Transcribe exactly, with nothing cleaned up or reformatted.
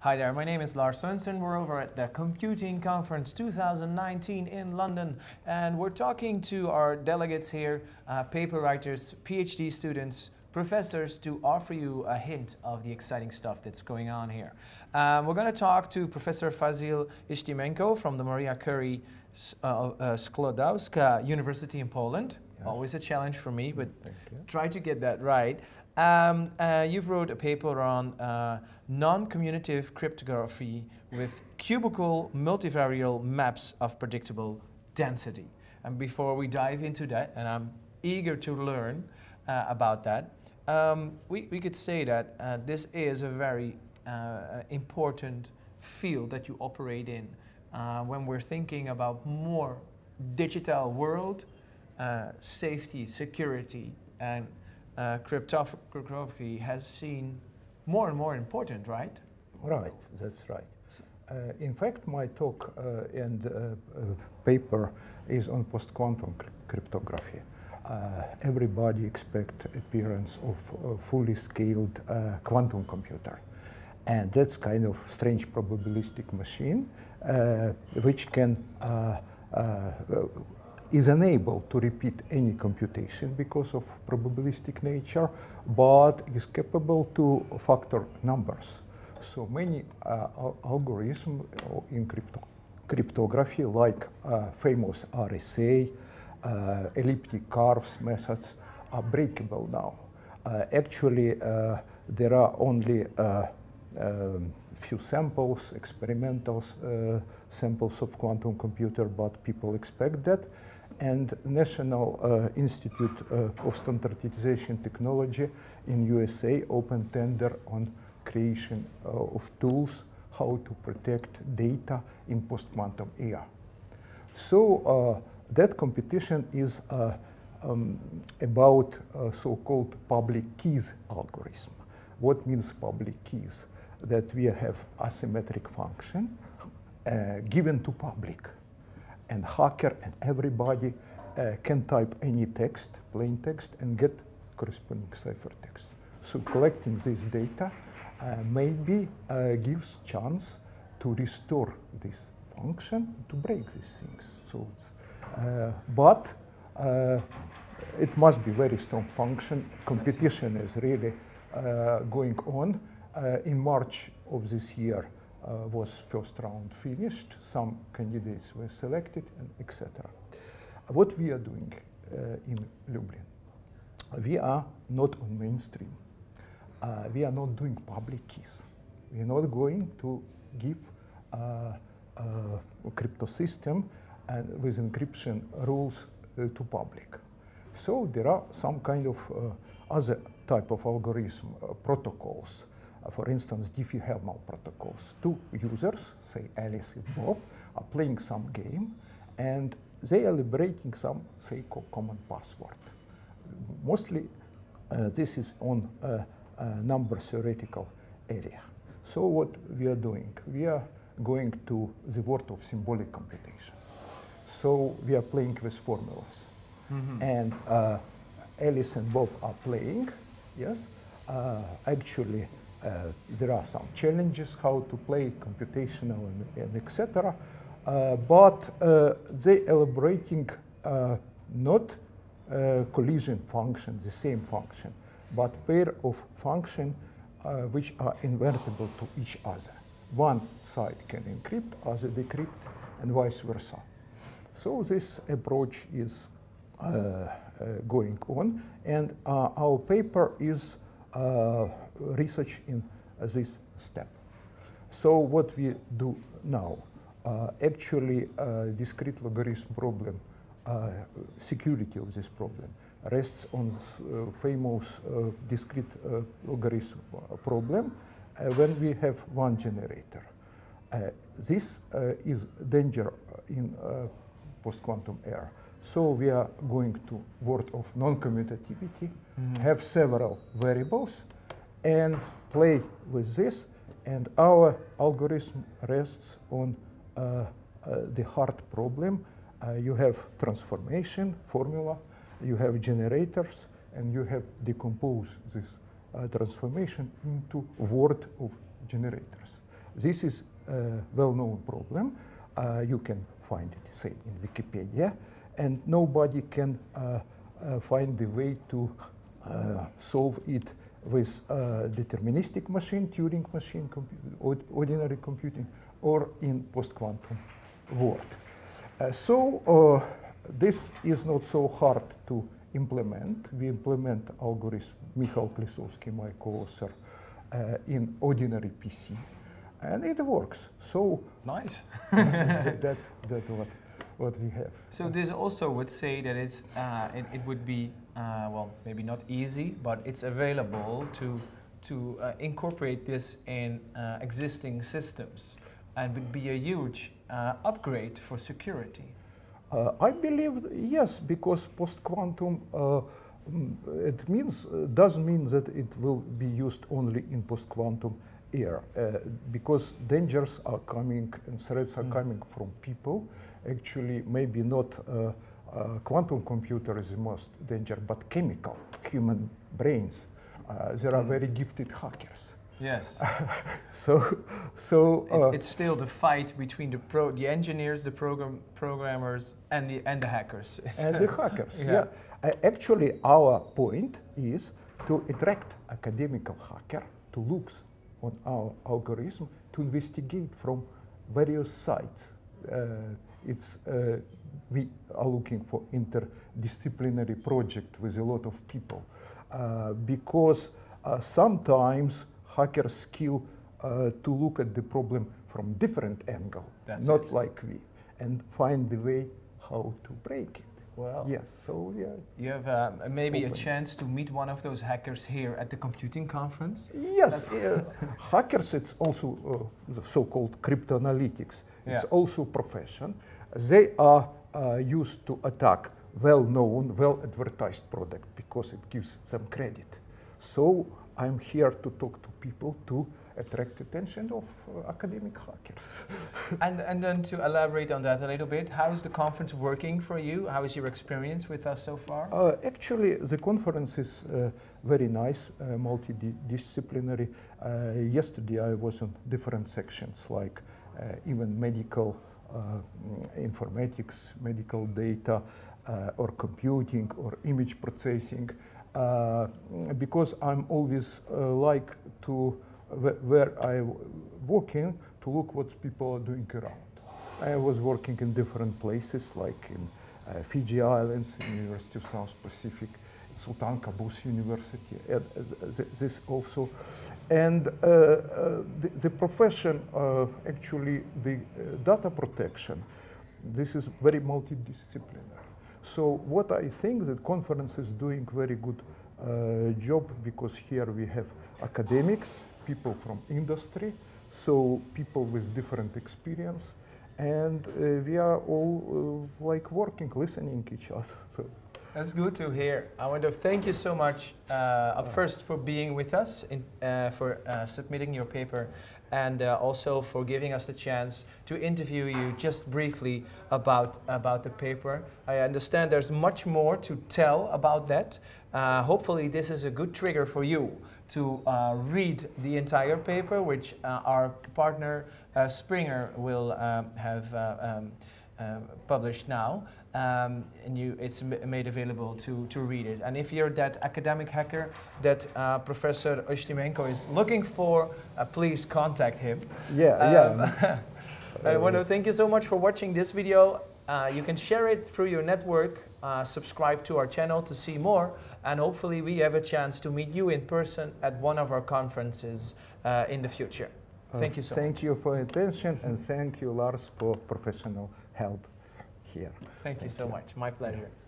Hi there, my name is Lars Sundsten. We're over at the Computing Conference two thousand nineteen in London, and we're talking to our delegates here, uh, paper writers, PhD students, professors, to offer you a hint of the exciting stuff that's going on here. Um, we're going to talk to Professor Vasyl Ustymenko from the Maria Curie-Skłodowska University in Poland. Yes. Always a challenge for me, but try to get that right. Um, uh, you've wrote a paper on uh, non-commutative cryptography with cubical multivariable maps of predictable density. And before we dive into that, and I'm eager to learn uh, about that, um, we, we could say that uh, this is a very uh, important field that you operate in uh, when we're thinking about more digital world, uh, safety, security, and Uh, cryptography has seen more and more important, right? Right, that's right. Uh, in fact, my talk uh, and uh, uh, paper is on post-quantum cr cryptography. Uh, everybody expects appearance of a fully scaled uh, quantum computer. And that's kind of strange probabilistic machine uh, which can uh, uh, is unable to repeat any computation because of probabilistic nature, but is capable to factor numbers. So many uh, algorithms in crypto cryptography, like uh, famous R S A, uh, elliptic curves methods, are breakable now. Uh, actually, uh, there are only uh, Um, few samples, experimental uh, samples of quantum computer, but people expect that. And National uh, Institute uh, of Standardization Technology in U S A opened tender on creation uh, of tools how to protect data in post-quantum era. So uh, that competition is uh, um, about uh, so-called public keys algorithm. What means public keys? That we have asymmetric function uh, given to public, and hacker and everybody uh, can type any text, plain text, and get corresponding ciphertext. So collecting this data uh, maybe uh, gives chance to restore this function, to break these things. So, it's, uh, but uh, it must be very strong function. Competition is really uh, going on. Uh, in March of this year uh, was first round finished, some candidates were selected, and et cetera. What we are doing uh, in Lublin? We are not on mainstream. Uh, we are not doing public keys. We are not going to give uh, a crypto system and with encryption rules uh, to public. So there are some kind of uh, other type of algorithm uh, protocols. Uh, for instance, Diffie-Hellman protocols. Two users, say Alice and Bob, are playing some game, and they are liberating some, say, common password. Mostly, uh, this is on uh, uh, number theoretical area. So what we are doing? We are going to the world of symbolic computation. So we are playing with formulas. Mm-hmm. And uh, Alice and Bob are playing, yes, uh, actually, Uh, there are some challenges how to play computational and, and et cetera. Uh, but uh, they elaborating uh, not uh, collision function, the same function, but pair of function uh, which are invertible to each other. One side can encrypt, other decrypt, and vice versa. So this approach is uh, uh, going on, and uh, our paper is Uh, research in uh, this step. So what we do now, uh, actually uh, discrete logarithm problem, uh, security of this problem rests on this, uh, famous uh, discrete uh, logarithm problem uh, when we have one generator. Uh, this uh, is danger in uh, post-quantum era. So we are going to world of non-commutativity, mm-hmm. have several variables, and play with this. And our algorithm rests on uh, uh, the hard problem. Uh, you have transformation formula, you have generators, and you have decompose this uh, transformation into word of generators. This is a well-known problem. Uh, you can find it, say, in Wikipedia, and nobody can uh, uh, find the way to uh, solve it with uh, deterministic machine, Turing machine, compu ordinary computing, or in post-quantum world. Uh, so uh, this is not so hard to implement. We implement algorithm, Michał Klesowski, my co-author, uh, in ordinary P C, and it works. So nice. that, that that what what we have. So this also would say that it's uh, it, it would be uh, well, maybe not easy, but it's available to to uh, incorporate this in uh, existing systems, and would be a huge uh, upgrade for security. Uh, I believe yes, because post-quantum uh, it means uh, does mean that it will be used only in post-quantum era, uh, because dangers are coming and threats are mm. coming from people. Actually, maybe not uh, uh, quantum computer is the most danger, but chemical human brains. Uh, there are mm. very gifted hackers. Yes. so, so uh, it, it's still the fight between the pro, the engineers, the program programmers, and the and the hackers. And the hackers. Yeah. yeah. Uh, actually, our point is to attract academical hacker to look on our algorithm, to investigate from various sides. Uh, it's uh, we are looking for interdisciplinary project with a lot of people, uh, because uh, sometimes hackers skill uh, to look at the problem from different angle, That's not it. like we, and find the way how to break it. Well, yes, so yeah. You have um, maybe open. a chance to meet one of those hackers here at the computing conference? Yes, uh, hackers, it's also uh, the so-called cryptanalytics. Yeah. It's also a profession. They are uh, used to attack well-known, well-advertised product because it gives them credit. So I'm here to talk to people to attract attention of uh, academic hackers. and, and then to elaborate on that a little bit, how is the conference working for you? How is your experience with us so far? Uh, actually, the conference is uh, very nice, uh, multidisciplinary. Uh, yesterday I was on different sections, like uh, even medical uh, informatics, medical data, uh, or computing, or image processing. Uh, because I'm always uh, like to wh where I walk in to look what people are doing around. I was working in different places, like in uh, Fiji Islands, in University of South Pacific, Sultan Qaboos University, and, uh, th this also. And uh, uh, the, the profession, uh, actually, the uh, data protection, this is very multidisciplinary. So what I think that conference is doing very good uh, job, because here we have academics, people from industry, so people with different experience, and uh, we are all uh, like working, listening to each other. So that's good to hear. I want to thank you so much uh, up first for being with us, in, uh, for uh, submitting your paper, and uh, also for giving us the chance to interview you just briefly about, about the paper. I understand there's much more to tell about that. Uh, hopefully this is a good trigger for you to uh, read the entire paper, which uh, our partner uh, Springer will um, have uh, um, Uh, published now, um, and you, it's m made available to, to read it. And if you're that academic hacker that uh, Professor Ustymenko is looking for, uh, please contact him. Yeah, um, yeah. I want to thank you so much for watching this video. Uh, you can share it through your network, uh, subscribe to our channel to see more, and hopefully we have a chance to meet you in person at one of our conferences uh, in the future. Uh, thank you so Thank much. you for your attention, and thank you, Lars, for professional help here. Thank, Thank you so you. much. My pleasure.